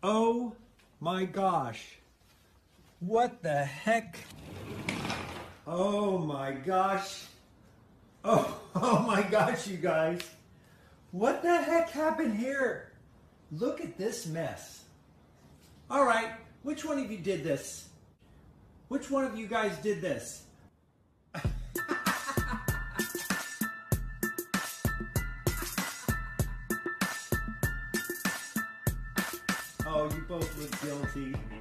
Oh my gosh, what the heck? Oh my gosh. Oh my gosh, you guys. What the heck happened here? Look at this mess. All right, which one of you did this? Which one of you guys did this? Oh, you both look guilty.